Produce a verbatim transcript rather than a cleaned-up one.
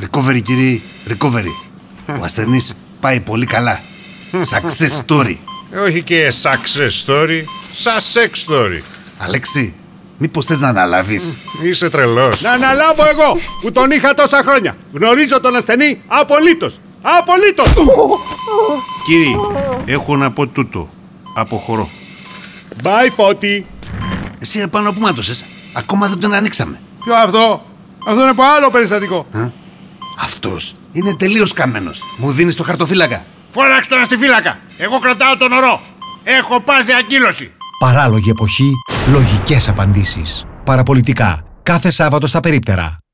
Recovery, κύριε, recovery. Ο ασθενής πάει πολύ καλά. Success story. Όχι και success story, success story. Αλέξη, μήπως θες να αναλάβεις? Είσαι τρελός. Να αναλάβω εγώ που τον είχα τόσα χρόνια. Γνωρίζω τον ασθενή απολύτως. Απολύτως. Κύριε, έχω να πω τούτο. Αποχωρώ. Bye, Φώτη. Εσύ επάνω που μάτωσες. Ακόμα δεν τον ανοίξαμε. Ποιο αυτό? Αυτό είναι από άλλο περιστατικό. Α? Αυτός είναι τελείως καμένος. Μου δίνεις το χαρτοφύλακα. Φώναξε τον στη φύλακα. Εγώ κρατάω τον ορό. Έχω πάθει αγκύλωση. Παράλογη εποχή, λογικές απαντήσεις. Παραπολιτικά. Κάθε Σάββατο στα περίπτερα.